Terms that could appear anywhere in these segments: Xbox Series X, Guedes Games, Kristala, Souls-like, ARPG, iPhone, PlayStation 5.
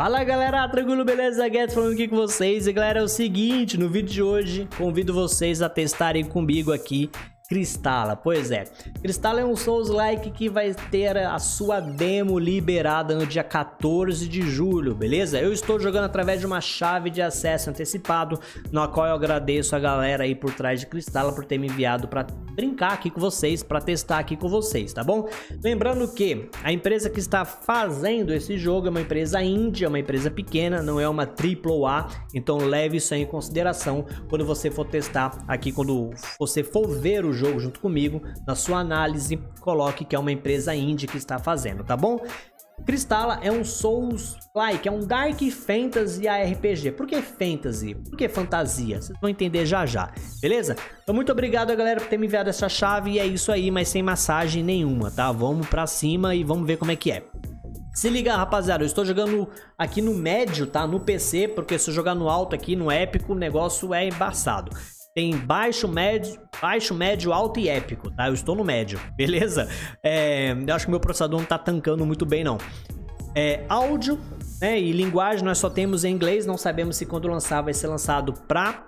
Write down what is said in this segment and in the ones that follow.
Fala galera, tranquilo, beleza? Guedes falando aqui com vocês. E galera, é o seguinte, no vídeo de hoje convido vocês a testarem comigo aqui Kristala. Pois é, Kristala é um Souls-like que vai ter a sua demo liberada no dia 14 de julho, beleza? Eu estou jogando através de uma chave de acesso antecipado, na qual eu agradeço a galera aí por trás de Kristala por ter me enviado para brincar aqui com vocês, para testar aqui com vocês, tá bom? Lembrando que a empresa que está fazendo esse jogo é uma empresa indie, é uma empresa pequena, não é uma AAA, então leve isso aí em consideração quando você for testar aqui, quando você for ver o jogo junto comigo, na sua análise, coloque que é uma empresa indie que está fazendo, tá bom? Kristala é um Souls-like, é um Dark Fantasy ARPG. Por que Fantasy? Por que fantasia? Vocês vão entender já já, beleza? Então muito obrigado, galera, por ter me enviado essa chave, e é isso aí, mas sem massagem nenhuma, tá? Vamos pra cima e vamos ver como é que é. Se liga, rapaziada, eu estou jogando aqui no médio, tá? No PC, porque se eu jogar no alto aqui, no épico, o negócio é embaçado. Tem baixo, médio, alto e épico, tá? Eu estou no médio, beleza? Eu acho que meu processador não tá tancando muito bem, não. Áudio, né, e linguagem nós só temos em inglês, não sabemos se quando lançar vai ser lançado pra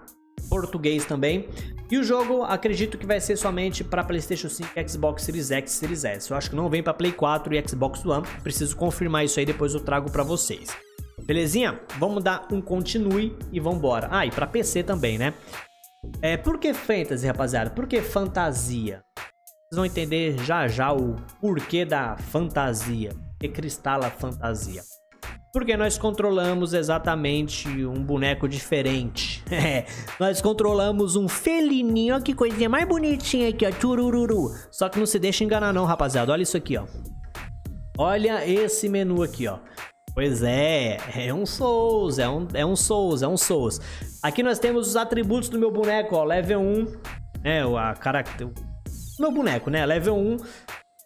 português também. E o jogo, acredito que vai ser somente para PlayStation 5, Xbox Series X, Series S. Eu acho que não vem para Play 4 e Xbox One. Preciso confirmar isso aí, depois eu trago para vocês. Belezinha? Vamos dar um continue e vambora. Ah, e para PC também, né? Por que fantasy, rapaziada? Por que fantasia? Vocês vão entender já já o porquê da fantasia. Que Kristala fantasia. Porque nós controlamos exatamente um boneco diferente. Nós controlamos um felininho. Olha que coisinha mais bonitinha aqui, ó. Turururu. Só que não se deixa enganar não, rapaziada. Olha isso aqui, ó. Olha esse menu aqui, ó. Pois é, é um Souls, é um Souls. Aqui nós temos os atributos do meu boneco, ó, level 1, né, meu boneco, né, level 1,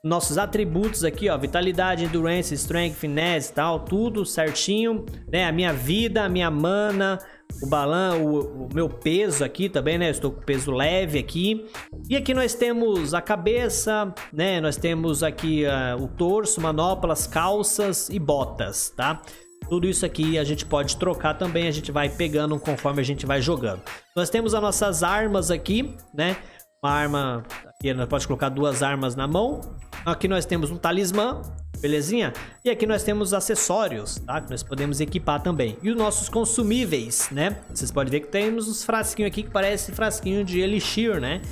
nossos atributos aqui, ó, vitalidade, endurance, strength, finesse e tal, tudo certinho, né, a minha vida, a minha mana, o balan, o meu peso aqui também, né, eu estou com peso leve aqui. E aqui nós temos a cabeça, né, nós temos aqui o torso, manoplas, calças e botas, tá? Tudo isso aqui a gente pode trocar também, a gente vai pegando conforme a gente vai jogando. Nós temos as nossas armas aqui, né, uma arma, aqui nós pode colocar duas armas na mão. Aqui nós temos um talismã, belezinha? E aqui nós temos acessórios, tá? Que nós podemos equipar também. E os nossos consumíveis, né? Vocês podem ver que temos uns frasquinhos aqui que parece frasquinho de elixir, né?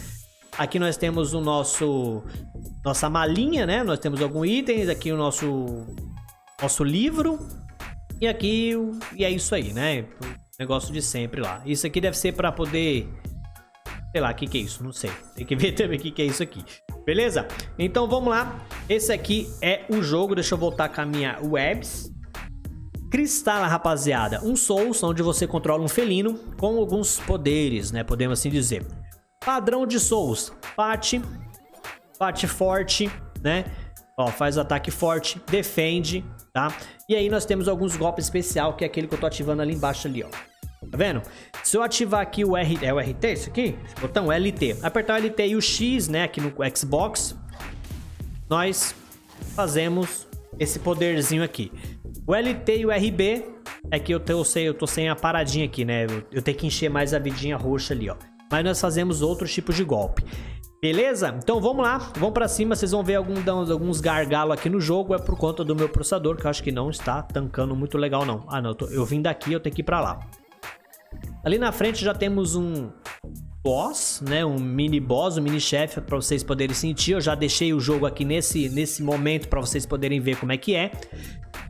Aqui nós temos o nossa malinha, né? Nós temos alguns itens, aqui o nosso livro. E aqui, e é isso aí, né? O negócio de sempre lá. Isso aqui deve ser para poder... Sei lá, o que é isso? Não sei. Tem que ver também o que é isso aqui. Beleza? Então vamos lá. Esse aqui é o jogo. Deixa eu voltar com a minha webs. Kristala, rapaziada. Um Souls, onde você controla um felino com alguns poderes, né? Podemos assim dizer. Padrão de Souls. Bate forte, né? Ó, faz ataque forte, defende, tá? E aí nós temos alguns golpes especial, que é aquele que eu tô ativando ali embaixo ali, ó. Tá vendo? Se eu ativar aqui o R... É o RT isso aqui? Esse botão LT. Apertar o LT e o X, né? Aqui no Xbox. Nós fazemos esse poderzinho aqui. O LT e o RB. É que eu tô sem a paradinha aqui, né? Eu tenho que encher mais a vidinha roxa ali, ó. Mas nós fazemos outros tipos de golpe. Beleza? Então vamos lá. Vamos pra cima. Vocês vão ver alguns gargalos aqui no jogo. É por conta do meu processador, que eu acho que não está tancando muito legal, não. Ah, não. Eu vim daqui, eu tenho que ir pra lá. Ali na frente já temos um boss, né? Um mini boss, um mini chefe para vocês poderem sentir. Eu já deixei o jogo aqui nesse momento para vocês poderem ver como é que é.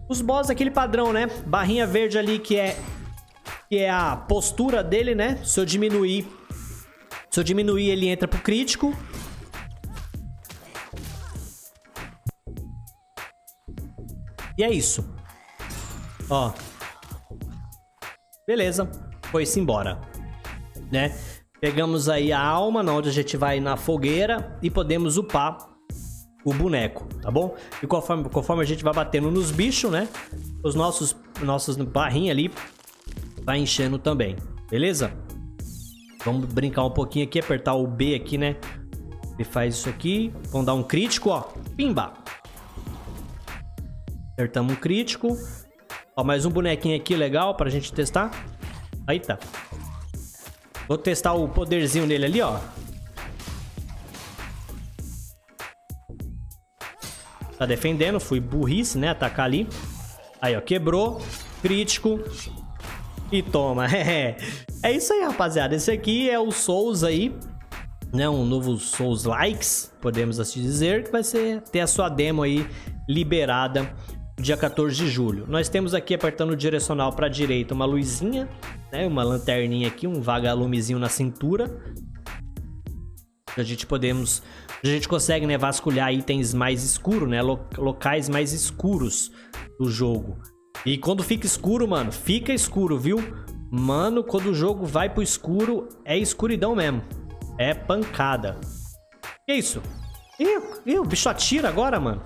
Os boss aquele padrão, né? Barrinha verde ali que é a postura dele, né? Se eu diminuir ele entra pro crítico. E é isso. Ó. Beleza. Foi-se embora, né? Pegamos aí a alma, onde a gente vai na fogueira e podemos upar o boneco, tá bom? E conforme a gente vai batendo nos bichos, né? Os nossos barrinhos ali vai enchendo também, beleza? Vamos brincar um pouquinho aqui, apertar o B aqui, né? Ele faz isso aqui, vamos dar um crítico, ó, pimba! Apertamos um crítico. Ó, mais um bonequinho aqui legal pra gente testar. Aí tá. Vou testar o poderzinho nele ali, ó. Tá defendendo. Fui burrice, né? Atacar ali. Aí, ó. Quebrou. Crítico. E toma. É isso aí, rapaziada. Esse aqui é o Souls aí. Né? Um novo Souls-likes, podemos assim dizer. Que vai ser ter a sua demo aí liberada. Dia 14 de julho. Nós temos aqui, apertando o direcional para a direita, uma luzinha, né? Uma lanterninha aqui, um vagalumezinho na cintura. A gente consegue, né, vasculhar itens mais escuros, né? Locais mais escuros do jogo. E quando fica escuro, mano, fica escuro, viu? Mano, quando o jogo vai pro escuro, é escuridão mesmo. É pancada. Que isso? Ih, o bicho atira agora, mano.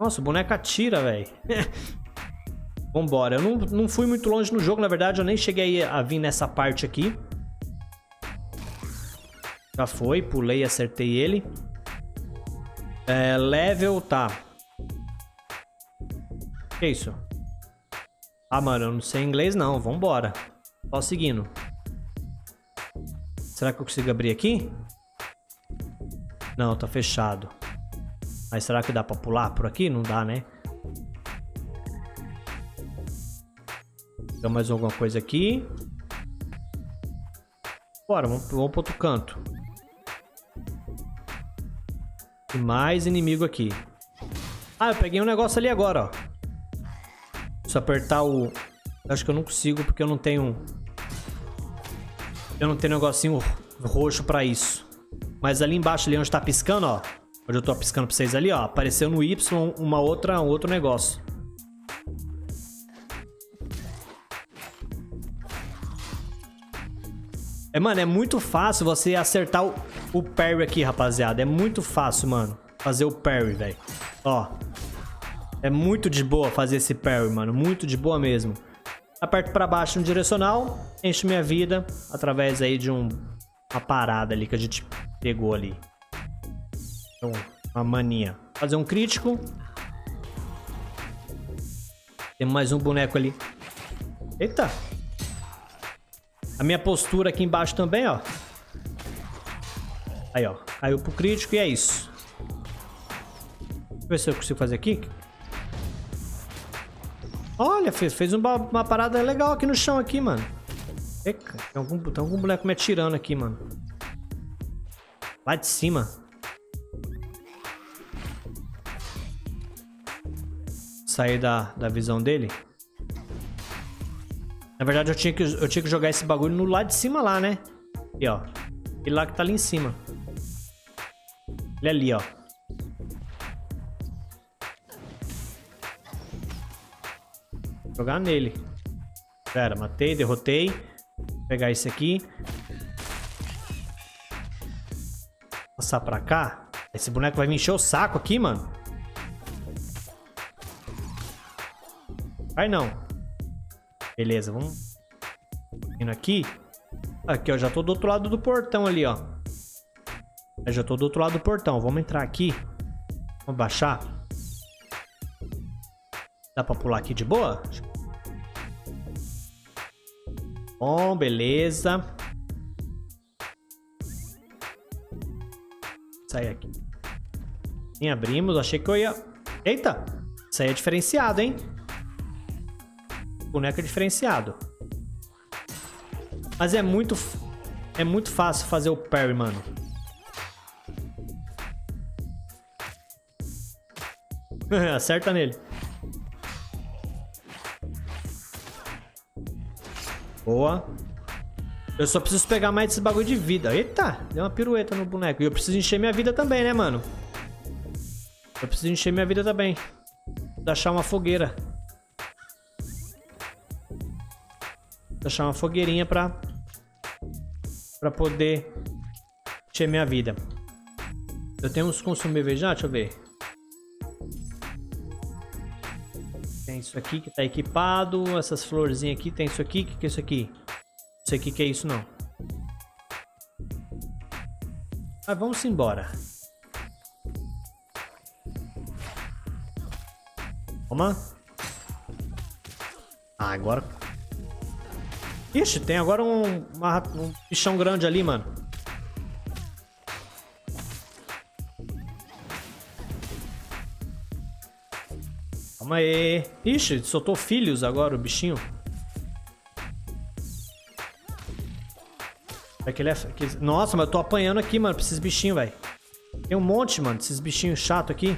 Nossa, o boneco atira, velho. Vambora. Eu não fui muito longe no jogo, na verdade. Eu nem cheguei a vir nessa parte aqui. Já foi. Pulei, acertei ele. É, level, tá. Que isso? Ah, mano, eu não sei inglês, não. Vambora. Só seguindo. Será que eu consigo abrir aqui? Não, tá fechado. Mas será que dá pra pular por aqui? Não dá, né? Tem mais alguma coisa aqui. Bora, vamos pro outro canto. Tem mais inimigo aqui. Ah, eu peguei um negócio ali agora, ó. Se apertar o... Acho que eu não consigo porque eu não tenho... Eu não tenho negocinho roxo pra isso. Mas ali embaixo, ali onde tá piscando, ó. Onde eu tô piscando pra vocês ali, ó. Apareceu no Y um outro negócio. É, mano, é muito fácil você acertar o parry aqui, rapaziada. É muito fácil, mano. Fazer o parry, velho. Ó. É muito de boa fazer esse parry, mano. Muito de boa mesmo. Aperto pra baixo no direcional. Encho minha vida através aí de uma parada ali que a gente pegou ali. Uma mania. Fazer um crítico. Tem mais um boneco ali. Eita. A minha postura aqui embaixo também, ó. Aí, ó. Caiu pro crítico e é isso. Deixa eu ver se eu consigo fazer aqui. Olha, fez uma parada legal aqui no chão, aqui, mano. Eita, tem algum boneco me atirando aqui, mano. Lá de cima. Sair da visão dele. Na verdade, eu tinha que jogar esse bagulho no lado de cima lá, né? E ó. Ele lá que tá ali em cima. Ele ali, ó. Vou jogar nele. Pera, matei, derrotei. Vou pegar esse aqui. Passar pra cá. Esse boneco vai me encher o saco aqui, mano. Vai não. Beleza, vamos indo aqui. Aqui, ó, já tô do outro lado do portão ali, ó. Eu já tô do outro lado do portão. Vamos entrar aqui. Vamos baixar. Dá pra pular aqui de boa? Bom, beleza. Sai aqui. E abrimos. Achei que eu ia... Eita! Isso aí é diferenciado, hein? Boneco é diferenciado. Mas é muito fácil fazer o parry, mano. Acerta nele. Boa. Eu só preciso pegar mais desse bagulho de vida. Eita, deu uma pirueta no boneco. E eu preciso encher minha vida também, né, mano? Eu preciso encher minha vida também. Vou achar uma fogueira. Achar uma fogueirinha pra poder encher minha vida. Eu tenho uns consumíveis já? Deixa eu ver. Tem isso aqui que tá equipado. Essas florzinhas aqui. Tem isso aqui. O que é isso aqui? Não sei o que é isso, não. Mas vamos embora. Toma. Ah, agora... Ixi, tem agora um bichão grande ali, mano. Calma aí. Ixi, soltou filhos agora o bichinho. É que ele é... Nossa, mas eu tô apanhando aqui, mano, pra esses bichinhos, velho. Tem um monte, mano, desses bichinhos chato aqui.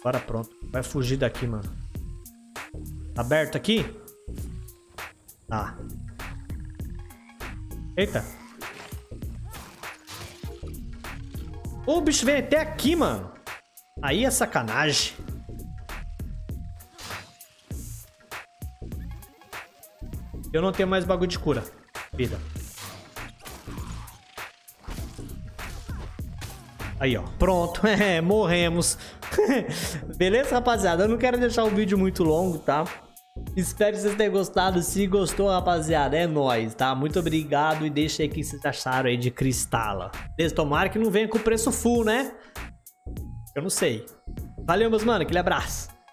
Agora pronto. Vai fugir daqui, mano. Tá aberto aqui? Tá. Eita. O bicho vem até aqui, mano. Aí é sacanagem. Eu não tenho mais bagulho de cura. Vida. Aí, ó. Pronto. É, morremos. Beleza, rapaziada? Eu não quero deixar o vídeo muito longo, tá? Espero que vocês tenham gostado. Se gostou, rapaziada, é nóis, tá? Muito obrigado e deixa aí o que vocês acharam aí de Kristala. Beleza? Tomara que não venha com preço full, né? Eu não sei. Valeu, meus mano. Aquele abraço.